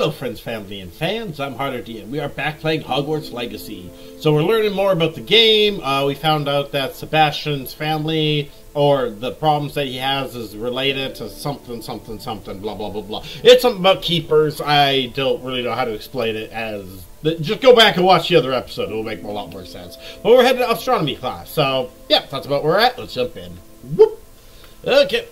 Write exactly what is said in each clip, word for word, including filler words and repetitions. Hello friends, family, and fans, I'm Harlow, and we are back playing Hogwarts Legacy. So we're learning more about the game. Uh, we found out that Sebastian's family, or the problems that he has, is related to something, something, something, blah, blah, blah, blah. It's something about keepers. I don't really know how to explain it as... Just go back and watch the other episode. It'll make a lot more sense. But we're headed to astronomy class. So, yeah, that's about where we're at. Let's jump in. Whoop! Okay.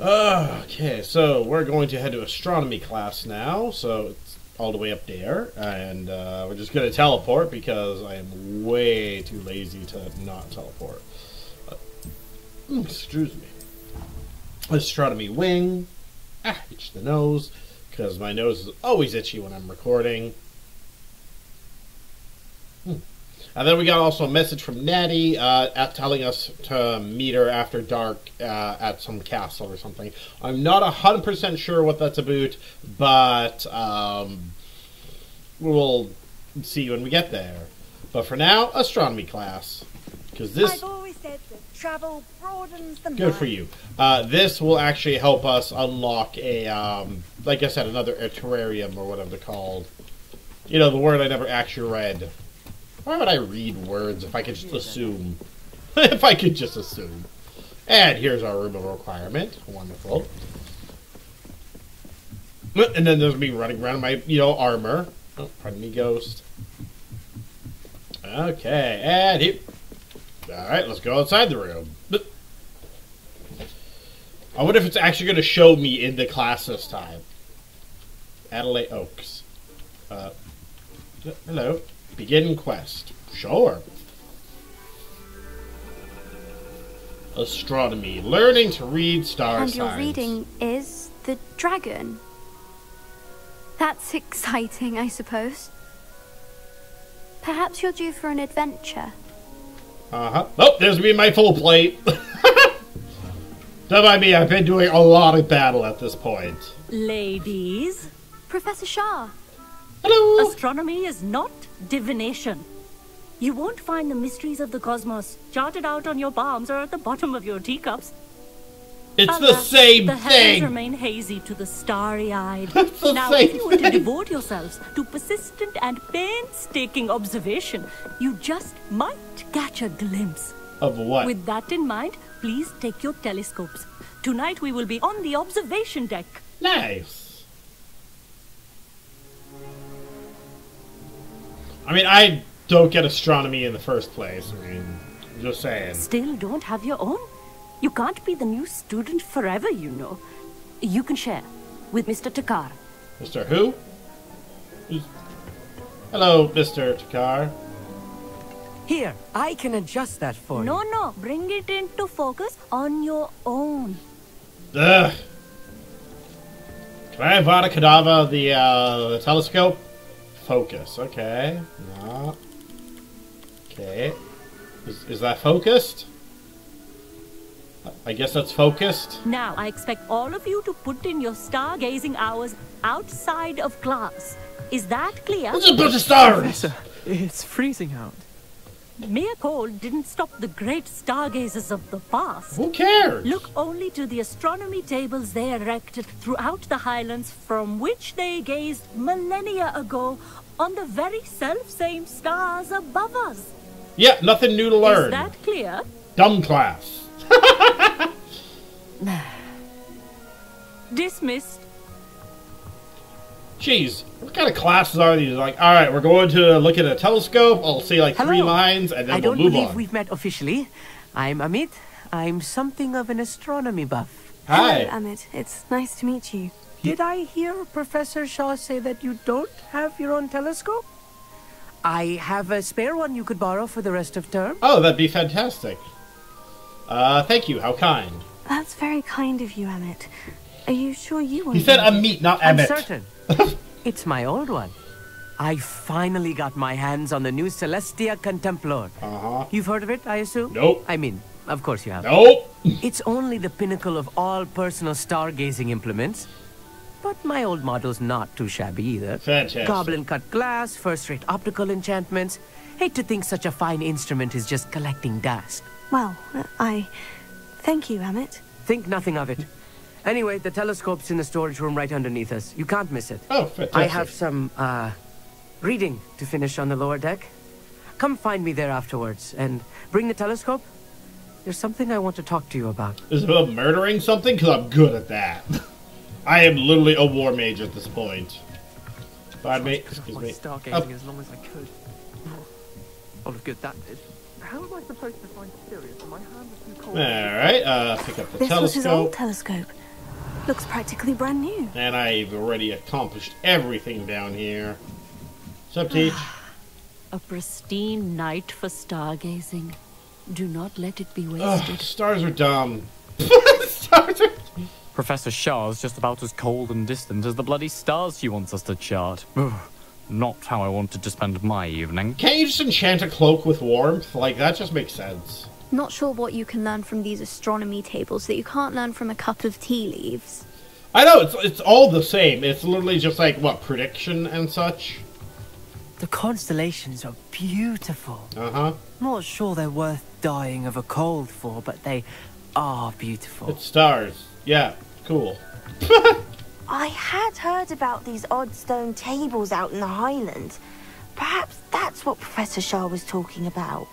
Okay, so we're going to head to astronomy class now, so it's all the way up there, and uh, we're just going to teleport because I am way too lazy to not teleport. Uh, excuse me. Astronomy wing. Ah, itch the nose, because my nose is always itchy when I'm recording. Hmm. And then we got also a message from Natty uh, at telling us to meet her after dark uh, at some castle or something. I'm not one hundred percent sure what that's about, but um, we'll see when we get there. But for now, astronomy class. Because this... I've always said that travel broadens the mind. Good for you. Uh, this will actually help us unlock a, um, like I said, another a terrarium or whatever they're called. You know, the word I never actually read. Why would I read words if I could just assume? if I could just assume. And here's our room of requirement. Wonderful. And then there's me running around in my, you know, armor. Oh, pardon me, ghost. Okay, and here. Alright, let's go outside the room. I wonder if it's actually going to show me in the class this time. Adelaide Oaks. Uh, hello. Begin quest. Sure. Astronomy. Learning to read star signs. And your reading is the dragon. That's exciting, I suppose. Perhaps you're due for an adventure. Uh-huh. Oh, there's me in my full plate. Don't mind me, I've been doing a lot of battle at this point. Ladies. Professor Shah. Hello. Astronomy is not divination. You won't find the mysteries of the cosmos charted out on your palms or at the bottom of your teacups. It's Alas, the same the thing. The heavens remain hazy to the starry-eyed. the now, if you were to devote yourselves to persistent and painstaking observation, you just might catch a glimpse. Of what? With that in mind, please take your telescopes. Tonight we will be on the observation deck. Nice. I mean, I don't get astronomy in the first place. I mean, just saying. Still don't have your own? You can't be the new student forever, you know. You can share with Mister Thakkar. Mister who? Hello, Mister Thakkar. Here, I can adjust that for you. No, no. Bring it into focus on your own. Ugh. Can I have Vada Kedavra, the, uh, the telescope? Focus, okay. No. Okay. Is, is that focused? I guess that's focused. Now, I expect all of you to put in your stargazing hours outside of class. Is that clear? It's a bunch of stars! It's freezing out. Mere cold didn't stop the great stargazers of the past. Who cares? Look only to the astronomy tables they erected throughout the Highlands, from which they gazed millennia ago on the very self-same stars above us. Yeah, nothing new to learn. Is that clear? Dumb class. Dismissed. Jeez, what kind of classes are these? Like, all right, we're going to look at a telescope. I'll see like Hello. three lines, and then I we'll move on. I don't believe we've met officially. I'm Amit. I'm something of an astronomy buff. Hi, Hello, Amit. It's nice to meet you. Did I hear Professor Shah say that you don't have your own telescope? I have a spare one you could borrow for the rest of term. Oh, that'd be fantastic. Uh, thank you. How kind. That's very kind of you, Amit. Are you sure you want? He said Amit, not Amit. I'm certain. It's my old one. I finally got my hands on the new Celestia Contemplor. Uh-huh. You've heard of it, I assume? Nope. I mean, of course you have. Nope. It's only the pinnacle of all personal stargazing implements. But my old model's not too shabby either. Fantastic. Goblin-cut glass, first-rate optical enchantments. Hate to think such a fine instrument is just collecting dust. Well, I... Thank you, Amit. Think nothing of it. Anyway, the telescope's in the storage room right underneath us. You can't miss it. Oh, fantastic. I have some, uh, reading to finish on the lower deck. Come find me there afterwards, and bring the telescope. There's something I want to talk to you about. Is it about murdering something? Because I'm good at that. I am literally a war mage at this point. Pardon me, excuse me. Stargazing oh. as long as I could. All of good that did. How am I supposed to find Sirius? My hand is too cold. Alright, uh, pick up the this telescope. This was his old telescope. Looks practically brand new. And I've already accomplished everything down here. Sup, Teach? A pristine night for stargazing. Do not let it be wasted. Ugh, stars are dumb. Stars are... Professor Shah is just about as cold and distant as the bloody stars she wants us to chart. Ugh, not how I wanted to spend my evening. Can't you just enchant a cloak with warmth? Like, that just makes sense. Not sure what you can learn from these astronomy tables that you can't learn from a cup of tea leaves. I know, it's, it's all the same. It's literally just like, what, prediction and such? The constellations are beautiful. Uh-huh. Not sure they're worth dying of a cold for, but they are beautiful. It's stars. Yeah, cool. I had heard about these odd stone tables out in the Highlands. Perhaps that's what Professor Shah was talking about.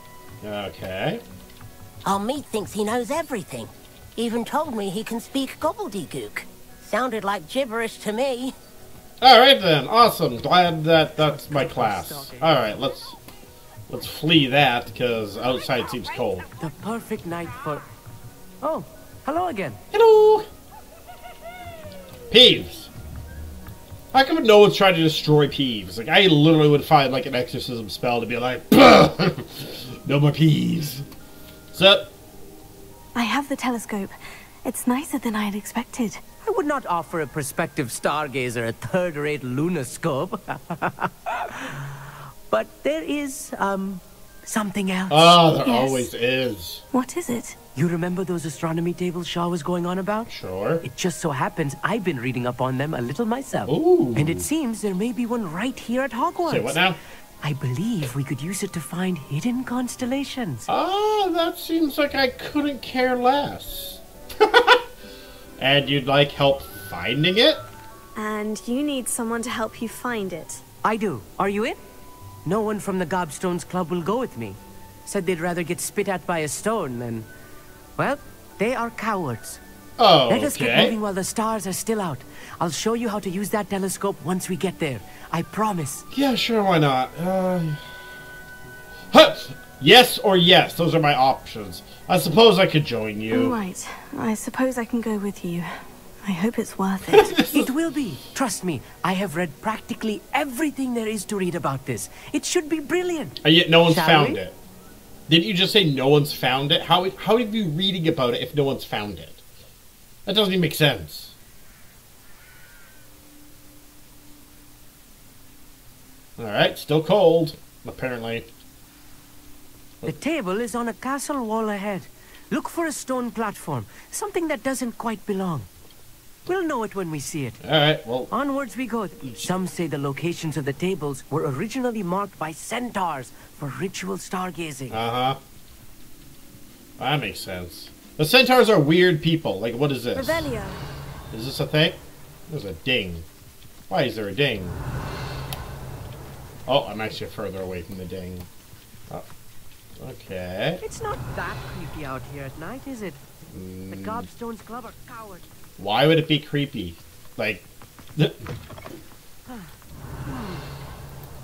Okay. Our meat thinks he knows everything. Even told me he can speak gobbledygook. Sounded like gibberish to me. Alright then, awesome. Glad that that's my class. Alright, let's let's flee that, because outside seems cold. The perfect night for... Oh, hello again. Hello! Peeves. How come no one's trying to destroy Peeves? Like, I literally would find, like, an exorcism spell to be like, no more Peeves. What's up? I have the telescope. It's nicer than I had expected. I would not offer a prospective stargazer a third-rate lunascope. But there is, um, something else. Oh, there yes. always is. What is it? You remember those astronomy tables Shah was going on about? Sure. It just so happens I've been reading up on them a little myself. Ooh. And it seems there may be one right here at Hogwarts. Say what now? I believe we could use it to find hidden constellations. Oh, that seems like I couldn't care less. And you'd like help finding it? And you need someone to help you find it. I do. Are you in? No one from the Gobstones Club will go with me. Said they'd rather get spit at by a stone than... Well, they are cowards. Oh, okay. Let us get moving while the stars are still out. I'll show you how to use that telescope once we get there. I promise. Yeah, sure, why not? Uh... Huh! Yes or yes, those are my options. I suppose I could join you. All right, I suppose I can go with you. I hope it's worth it. It will be. Trust me, I have read practically everything there is to read about this. It should be brilliant. And yet no one's Shall found we? it. Didn't you just say no one's found it? How, how are you reading about it if no one's found it? That doesn't even make sense. Alright, still cold, apparently. The table is on a castle wall ahead. Look for a stone platform, something that doesn't quite belong. We'll know it when we see it. Alright, well... Onwards we go. Some say the locations of the tables were originally marked by centaurs for ritual stargazing. Uh-huh. That makes sense. The centaurs are weird people. Like, what is this? Revelio. Is this a thing? There's a ding. Why is there a ding? Oh, I'm actually further away from the ding. Oh. Okay. It's not that creepy out here at night, is it? Mm. The Gobstones Club are cowards. Why would it be creepy? Like... A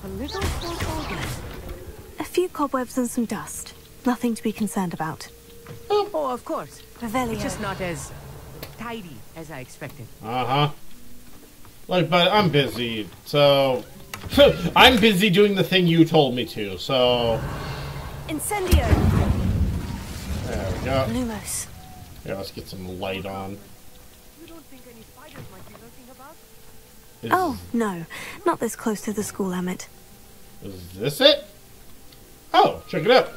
little A few cobwebs and some dust. Nothing to be concerned about. Oh, oh of course. Revelio. It's just not as tidy as I expected. Uh-huh. Like, but I'm busy, so... I'm busy doing the thing you told me to, so... Incendio! There we go. Lumos. Yeah, let's get some light on. Is oh, no. Not this close to the school, Amit. Is this it? Oh, check it out.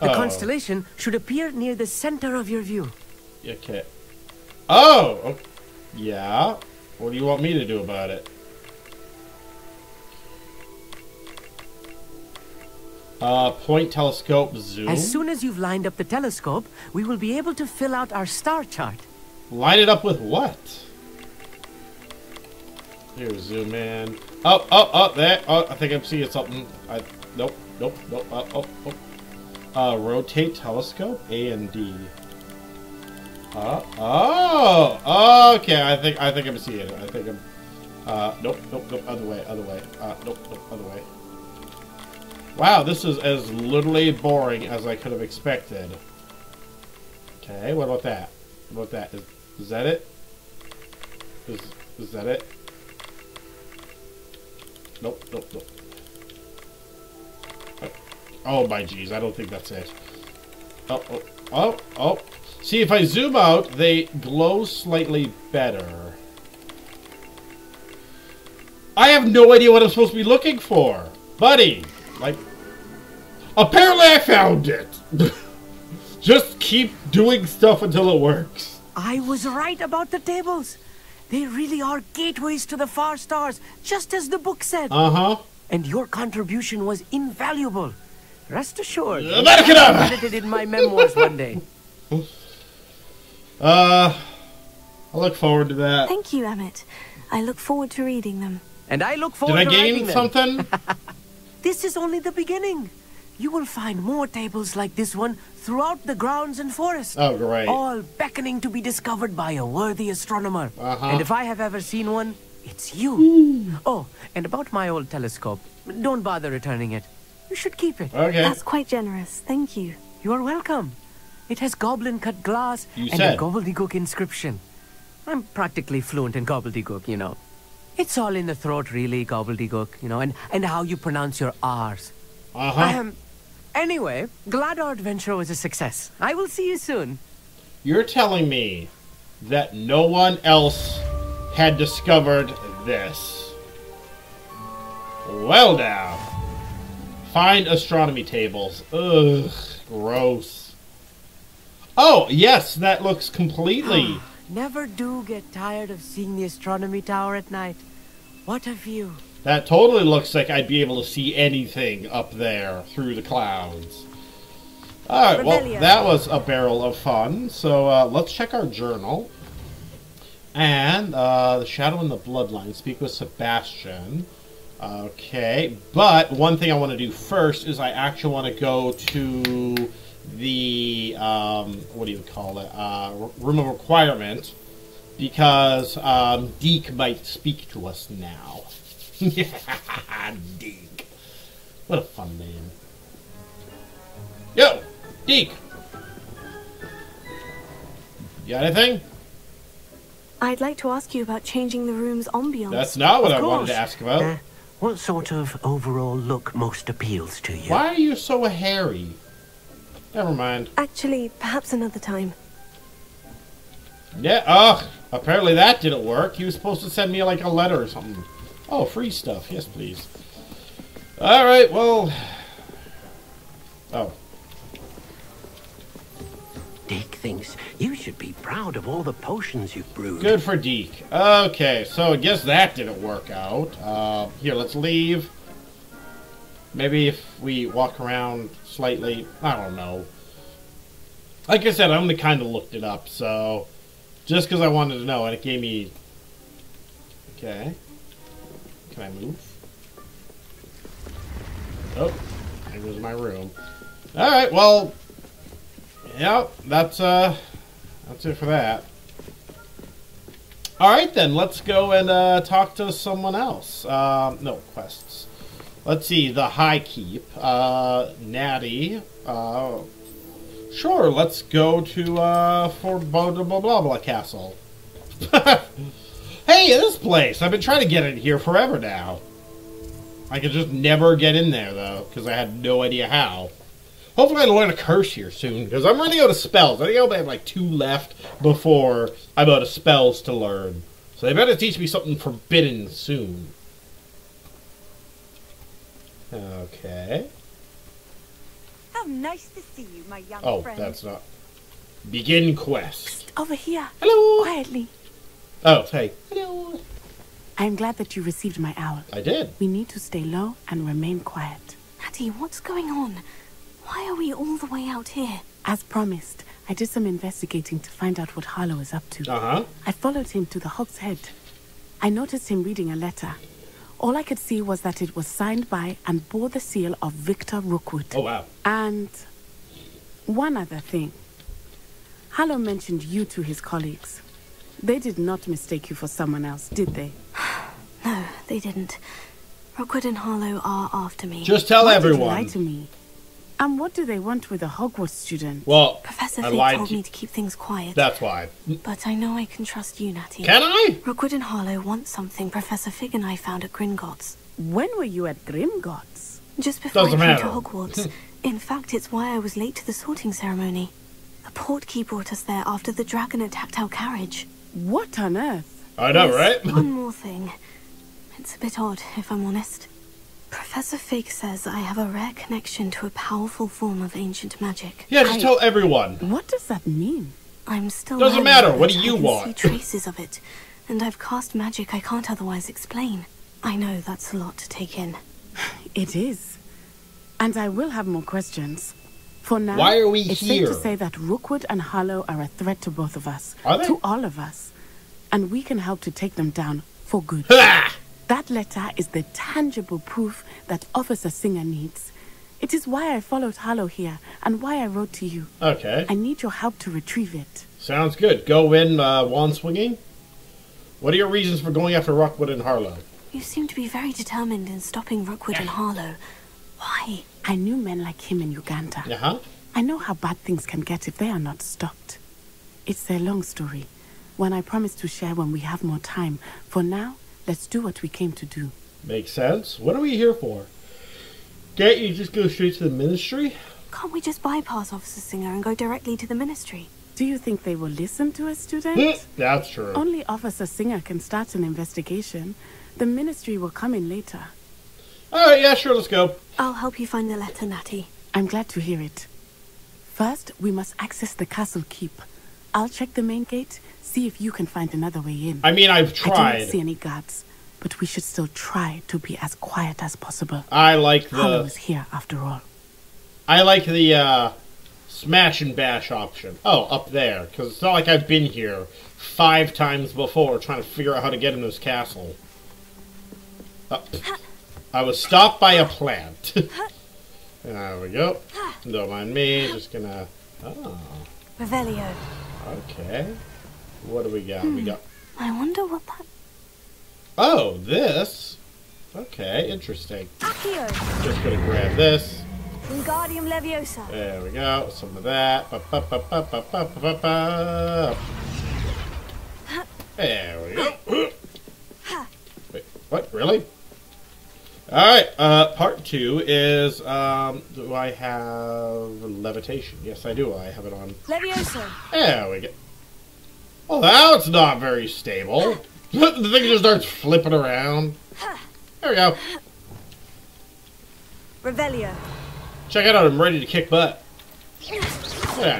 The oh. constellation should appear near the center of your view. Okay. Oh! Okay. Yeah? What do you want me to do about it? Uh, point telescope zoom. As soon as you've lined up the telescope, we will be able to fill out our star chart. Line it up with what? Here, zoom in. Oh, oh, oh, there. Oh, I think I'm seeing something. I, nope, nope, nope. Oh, oh, oh. Uh, rotate telescope, A and D. Uh, oh, oh, okay. I think, I think I'm seeing it. I think I'm. Uh, nope, nope, nope. Other way, other way. Uh, nope, nope, other way. Wow, this is as literally boring as I could have expected. Okay, what about that? What about that? Is, is that it? Is, is that it? Nope, nope, nope. Oh my geez, I don't think that's it. Oh, oh, oh, oh. See, if I zoom out, they glow slightly better. I have no idea what I'm supposed to be looking for. Buddy, like, apparently I found it. Just keep doing stuff until it works. I was right about the tables. They really are gateways to the far stars, just as the book said. Uh-huh. And your contribution was invaluable. Rest assured, uh, Vada Kedavra! I edited in my memoirs one day. Uh, I look forward to that. Thank you, Amit. I look forward to reading them. And I look forward Did to reading them. Did I gain something? This is only the beginning. You will find more tables like this one throughout the grounds and forest. Oh, great. All beckoning to be discovered by a worthy astronomer. Uh-huh. And if I have ever seen one, it's you. Ooh. Oh, and about my old telescope. Don't bother returning it. You should keep it. Okay. That's quite generous. Thank you. You're welcome. It has goblin-cut glass you and said. a gobbledygook inscription. I'm practically fluent in gobbledygook, you know. It's all in the throat, really, gobbledygook, you know, and, and how you pronounce your R's. Uh-huh. I am... Anyway, glad our adventure was a success. I will see you soon. You're telling me that no one else had discovered this. Well now. Find astronomy tables. Ugh, gross. Oh, yes, that looks completely... Never do get tired of seeing the astronomy tower at night. What a view. That totally looks like I'd be able to see anything up there through the clouds. Alright, well, that was a barrel of fun. So, uh, let's check our journal. And, uh, the Shadow and the Bloodline. Speak with Sebastian. Okay, but one thing I want to do first is I actually want to go to the, um, what do you call it? Uh, Room of Requirement. Because, um, Deek might speak to us now. Yeah, Deek. What a fun name. Yo, Deek. You got anything? I'd like to ask you about changing the room's ambiance. That's not what I wanted to ask about. Uh, what sort of overall look most appeals to you? Why are you so hairy? Never mind. Actually, perhaps another time. Yeah, ugh. Apparently that didn't work. You were supposed to send me like a letter or something. Oh, free stuff. Yes, please. Alright, well... Oh. Deek thinks you should be proud of all the potions you've brewed. Good for Deek. Okay, so I guess that didn't work out. Uh, here, let's leave. Maybe if we walk around slightly... I don't know. Like I said, I only kind of looked it up, so... Just because I wanted to know, and it gave me... Okay... Can I move? Oh, there goes my room. Alright, well, yeah, that's, uh, that's it for that. Alright then, let's go and, uh, talk to someone else. Um, no, quests. Let's see, the High Keep, uh, Natty, uh, sure, let's go to, uh, for blah, blah, blah, blah Castle. Hey, this place! I've been trying to get in here forever now. I could just never get in there, though, because I had no idea how. Hopefully I learn a curse here soon, because I'm running out of spells. I think I only have, like, two left before I'm out of spells to learn. So they better teach me something forbidden soon. Okay. How nice to see you, my young oh, friend. Oh, that's not... Begin quest. Over here. Hello! Quietly. Oh, hey. Hello. I'm glad that you received my owl. I did. We need to stay low and remain quiet. Natty, what's going on? Why are we all the way out here? As promised, I did some investigating to find out what Harlow is up to. Uh-huh. I followed him to the Hog's Head. I noticed him reading a letter. All I could see was that it was signed by and bore the seal of Victor Rookwood. Oh, wow. And one other thing. Harlow mentioned you to his colleagues. They did not mistake you for someone else, did they? No, they didn't. Rookwood and Harlow are after me. Just tell Why everyone. Did you lie to me? And what do they want with a Hogwarts student? Well, Professor Fig told me to keep things quiet. That's why. But I know I can trust you, Natty. Can I? Rookwood and Harlow want something Professor Fig and I found at Gringotts. When were you at Gringotts? Just before Doesn't I matter. came to Hogwarts. In fact, it's why I was late to the sorting ceremony. A portkey brought us there after the dragon attacked our carriage. What on earth? I know, There's right? one more thing. It's a bit odd, if I'm honest. Professor Fig says I have a rare connection to a powerful form of ancient magic. Yeah, just I, tell everyone. What does that mean? I'm still Doesn't matter. What do you I want? I see traces of it, and I've cast magic I can't otherwise explain. I know that's a lot to take in. It is. And I will have more questions. For now, Why are we it's here? safe to say that Rookwood and Harlow are a threat to both of us. Are they? To all of us. And we can help to take them down for good. That letter is the tangible proof that Officer Singer needs. It is why I followed Harlow here and why I wrote to you. Okay. I need your help to retrieve it. Sounds good. Go in, uh, wand swinging. What are your reasons for going after Rookwood and Harlow? You seem to be very determined in stopping Rookwood and Harlow. Why? I knew men like him in Uganda. Uh-huh. I know how bad things can get if they are not stopped. It's a long story, one I promise to share when we have more time. For now, let's do what we came to do. Makes sense. What are we here for? Can't you just go straight to the ministry? Can't we just bypass Officer Singer and go directly to the ministry? Do you think they will listen to a student? That's true. Only Officer Singer can start an investigation. The ministry will come in later. Alright, yeah, sure, let's go. I'll help you find the letter, Natty. I'm glad to hear it. First, we must access the castle keep. I'll check the main gate, see if you can find another way in. I mean, I've tried. I don't see any guards, but we should still try to be as quiet as possible. I like the... Harlow is here, after all. I like the uh, smash and bash option. Oh, up there, because it's not like I've been here five times before trying to figure out how to get in this castle. Oh. I was stopped by a plant. There we go. Don't mind me, just gonna... Oh. Revelio. Okay. What do we got? Hmm. We got. I wonder what that. Oh, this. Okay, interesting. Accio. Just gonna grab this. Wingardium Leviosa. There we go. Some of that. Ba, ba, ba, ba, ba, ba, ba, ba. There we go. Wait, what? Really? All right. Uh, part two is. Um, do I have levitation? Yes, I do. I have it on. Leviosa. There we go. Well, that's not very stable. The thing just starts flipping around. There we go. Revelio. Check it out. I'm ready to kick butt. Get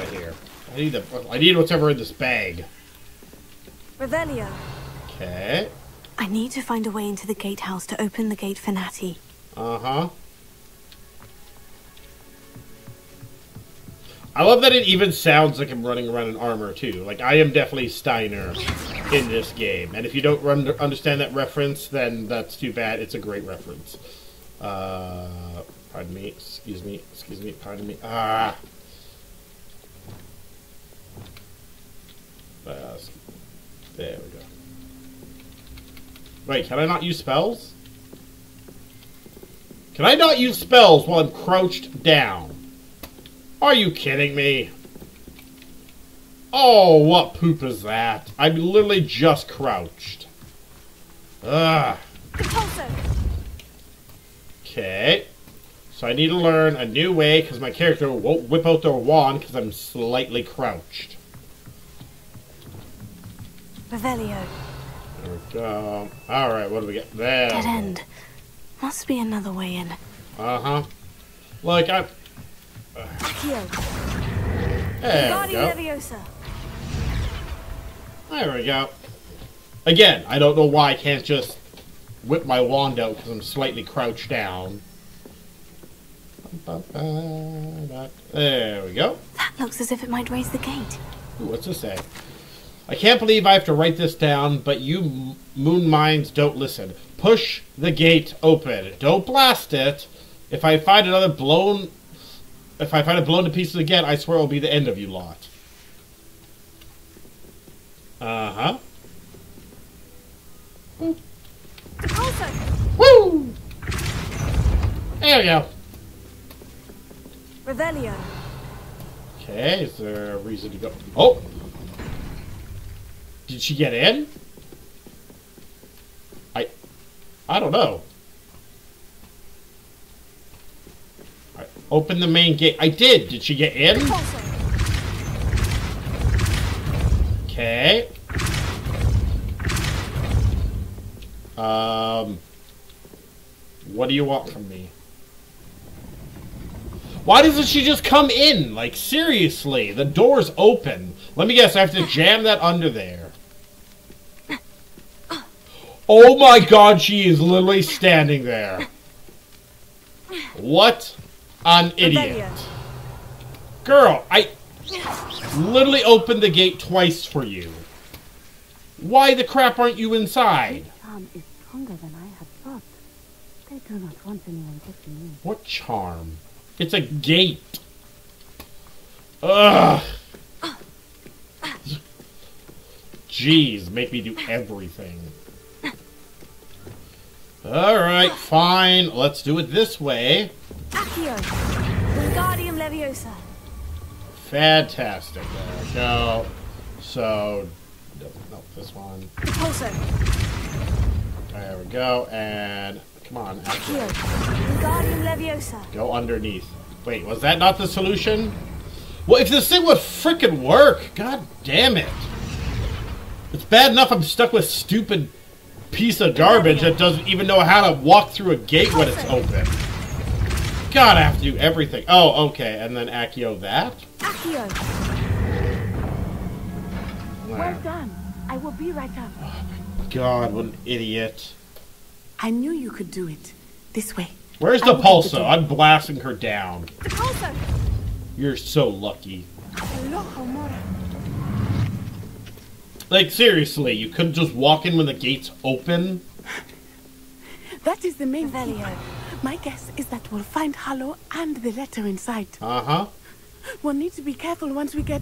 out of here. I need the. I need whatever in this bag. Revelio. Okay. I need to find a way into the gatehouse to open the gate for Natty. Uh huh. I love that it even sounds like I'm running around in armor, too. Like, I am definitely Steiner in this game. And if you don't run, understand that reference, then that's too bad. It's a great reference. Uh, pardon me. Excuse me. Excuse me. Pardon me. Ah. Uh, there we go. Wait, can I not use spells? Can I not use spells while I'm crouched down? Are you kidding me? Oh, what poop is that? I'm literally just crouched. Ugh. Okay. So I need to learn a new way because my character won't whip out their wand because I'm slightly crouched. Revelio. There we go. Alright, what do we get? There. Dead end. Must be another way in. Uh-huh. Like, I... There we go. There we go. Again, I don't know why I can't just whip my wand out because I'm slightly crouched down. There we go. That Looks as if it might raise the gate. Ooh, what's this say? I can't believe I have to write this down, but you moon minds don't listen. Push the gate open. Don't blast it. If I find another blown... If I find it blown to pieces again, I swear it'll be the end of you lot. Uh-huh. Woo! Woo! There we go. Revelio. Okay, is there a reason to go? Oh! Did she get in? I... I don't know. Open the main gate. I did. Did she get in? Okay. Um. What do you want from me? Why doesn't she just come in? Like, seriously. The door's open. Let me guess. I have to jam that under there. Oh my god. She is literally standing there. What? An idiot. Girl, I literally opened the gate twice for you. Why the crap aren't you inside? This charm is stronger than I had thought. They do not want anyone touching me. What charm? It's a gate. Ugh. Jeez, make me do everything. Alright, fine. Let's do it this way. Accio. Wingardium Leviosa. Fantastic. There we go. So, no, no, this one. Pulso. There we go. And, come on. Accio. Wingardium Leviosa. Go underneath. Wait, was that not the solution? Well, if this thing would frickin' work. God damn it. It's bad enough I'm stuck with stupid... piece of garbage that doesn't even know how to walk through a gate when it's open. God, I have to do everything. Oh, okay, and then Accio that? Accio. Wow. Well done. I will be right up. Oh my god, what an idiot. I knew you could do it. This way. Where's DePulso? I'm blasting her down. DePulso. You're so lucky. Alohomora. Like, seriously, you couldn't just walk in when the gate's open? That is the main value. My guess is that we'll find Harlow and the letter inside. Uh-huh. We'll need to be careful once we get...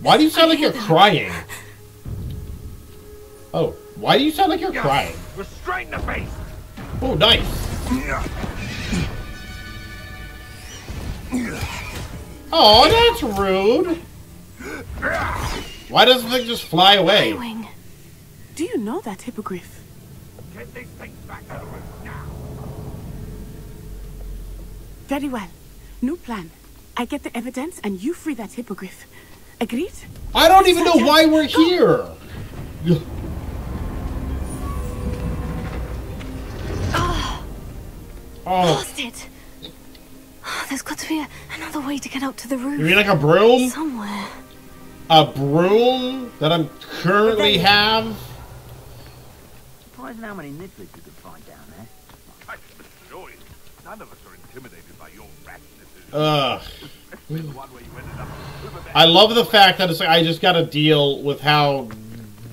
Why do you sound I like you're them. crying? Oh, why do you sound like you're yeah. crying? Restrain the face! Oh, nice. Oh, that's rude. Why doesn't it just fly away? Flying. Do you know that hippogriff? Get these things back to the room now. Very well. New plan. I get the evidence and you free that hippogriff. Agreed? I don't even know why we're here. Oh. Lost it. Oh, there's got to be a, another way to get up to the roof. You mean like a broom? Somewhere. A broom that I'm currently have. Surprising how many nippers you could find down there. I can assure you, none of us are intimidated by your ratness. Ugh. I love the fact that it's like I just got to deal with how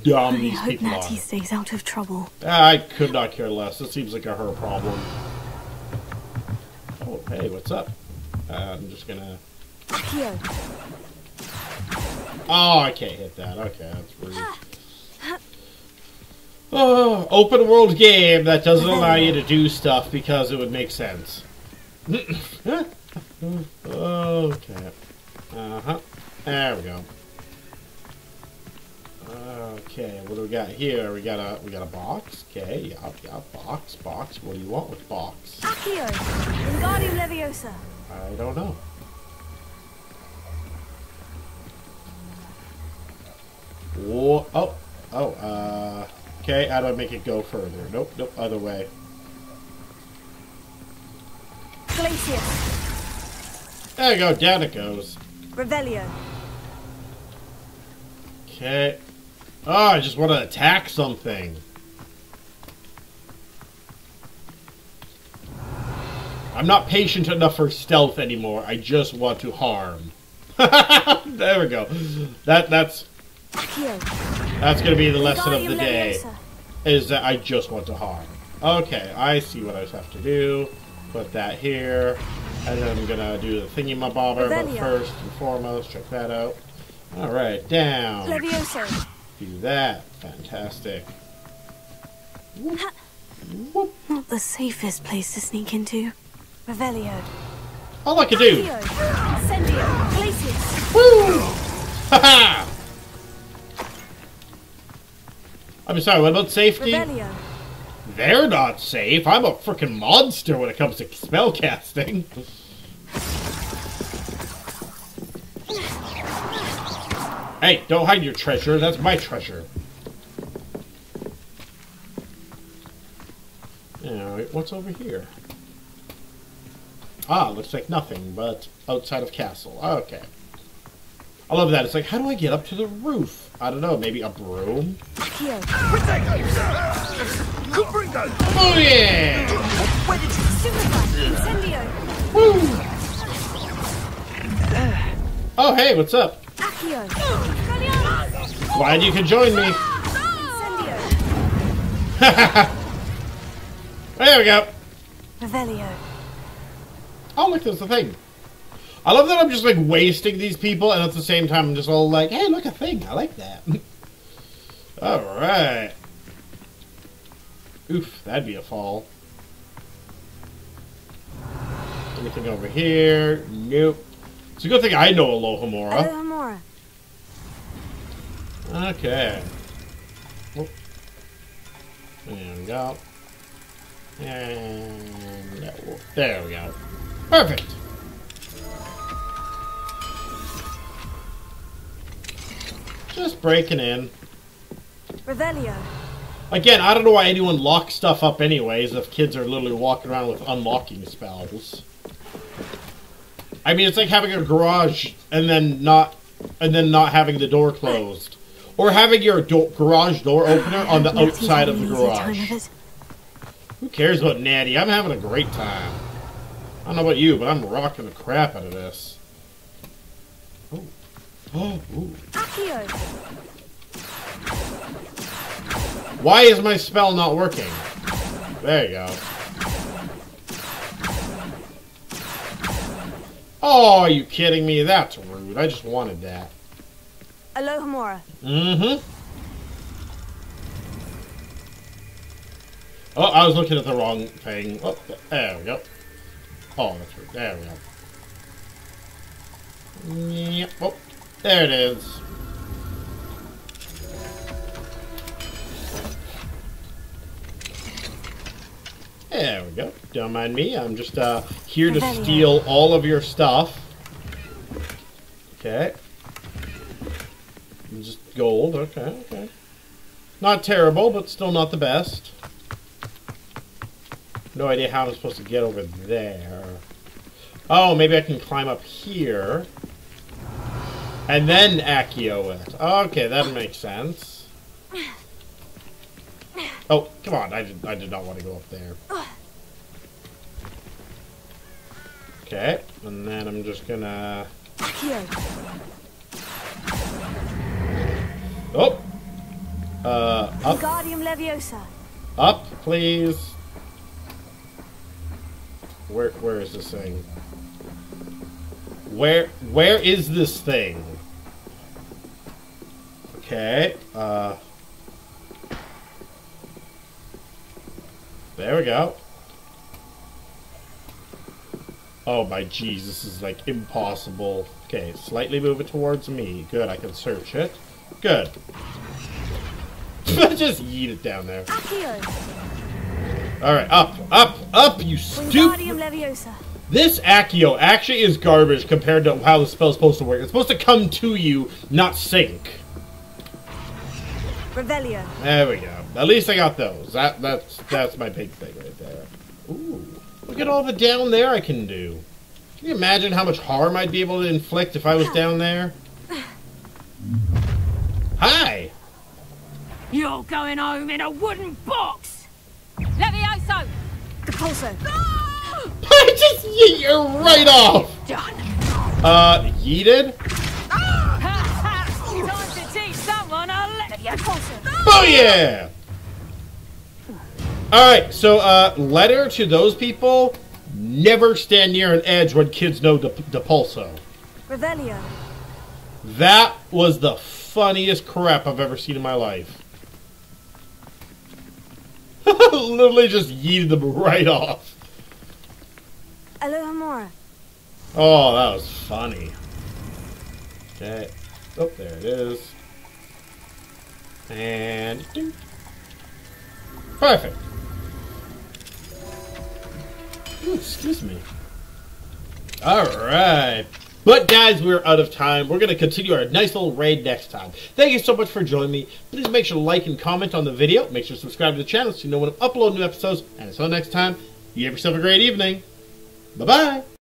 dumb these people are. I hope Natty stays out of trouble. I could not care less. This seems like a her problem. Oh, hey, what's up? Uh, I'm just gonna. Here. Oh, I can't hit that. Okay, that's rude. Oh, open world game that doesn't allow you to do stuff because it would make sense. Okay. Uh-huh. There we go. Okay, what do we got here? We got a we got a box. Okay, yeah, yeah, box, box. What do you want with box? Accio. Wingardium Leviosa. I don't know. Whoa. Oh, oh, uh, okay, how do I make it go further? Nope, nope, other way. Glacius. There you go, down it goes. Revelio. Okay. Oh, I just want to attack something. I'm not patient enough for stealth anymore, I just want to harm. There we go. That that's that's gonna be the lesson of the day. Is that I just want to harm. Okay, I see what I have to do. Put that here, and then I'm gonna do the thingy my bobber. But first and foremost, check that out. All right, down. Leviosa. Do that. Fantastic. Whoop. Whoop. Not the safest place to sneak into. Revelio. All I can do. Incendio. Glacius. Woo! Ha ha! I'm sorry, what about safety? Revelio. They're not safe. I'm a freaking monster when it comes to spellcasting. Hey, don't hide your treasure. That's my treasure. Alright, what's over here? Ah, looks like nothing, but outside of castle. Okay. I love that. It's like, how do I get up to the roof? I don't know, maybe a broom? Oh yeah! Where did you Incendio? Woo! Oh hey, what's up? Accio. Glad you could join me. There we go. Revelio. Oh look, there's the thing. I love that I'm just like wasting these people, and at the same time I'm just all like, hey, look, a thing. I like that. All right. Oof, that'd be a fall. Anything over here? Nope. It's a good thing I know Alohomora. Alohomora. Okay. Oop. There we go. And there we go. Perfect. Just breaking in. Revelio. Again, I don't know why anyone locks stuff up anyways if kids are literally walking around with unlocking spells. I mean, it's like having a garage and then not and then not having the door closed. Or having your do garage door opener on the outside of the garage. Who cares about Natty? I'm having a great time. I don't know about you, but I'm rocking the crap out of this. Oh. Oh, ooh. Why is my spell not working? There you go. Oh, are you kidding me? That's rude. I just wanted that. Alohomora. Mm-hmm. Oh, I was looking at the wrong thing. Oh, there we go. Oh, that's rude. There we go. Yep. Oh, there it is. There we go. Don't mind me. I'm just uh, here to steal all of your stuff. Okay. Just gold. Okay, okay. Not terrible, but still not the best. No idea how I'm supposed to get over there. Oh, maybe I can climb up here. And then Accio it. Okay, that makes sense. Oh, come on. I did, I did not want to go up there. Okay, and then I'm just gonna... Oh! Uh, up. Wingardium Leviosa. Up, please. Where, where is this thing? Where, where is this thing? Okay, uh... There we go. Oh my jeez, this is like impossible. Okay, slightly move it towards me. Good, I can search it. Good. Just yeet it down there. Alright, up, up, up, you stupid. This Accio actually is garbage compared to how the spell's supposed to work. It's supposed to come to you, not sink. Revelio. There we go. At least I got those. That that's that's my big thing right there. Ooh. Look at all the down there I can do. Can you imagine how much harm I'd be able to inflict if I was down there? Hi! You're going home in a wooden box! Levioso! DePulso! I just yeet you right off! Done! Uh, yeeted? Booyah! Alright, so uh, letter to those people, never stand near an edge when kids know De DePulso. Revelio. That was the funniest crap I've ever seen in my life. Literally just yeeted them right off. Alohomora. Oh, that was funny. Okay. Oh, there it is. And... Ding. Perfect. Ooh, excuse me. Alright. But guys, we're out of time. We're going to continue our nice little raid next time. Thank you so much for joining me. Please make sure to like and comment on the video. Make sure to subscribe to the channel so you know when I upload new episodes. And until next time, you have yourself a great evening. Bye-bye.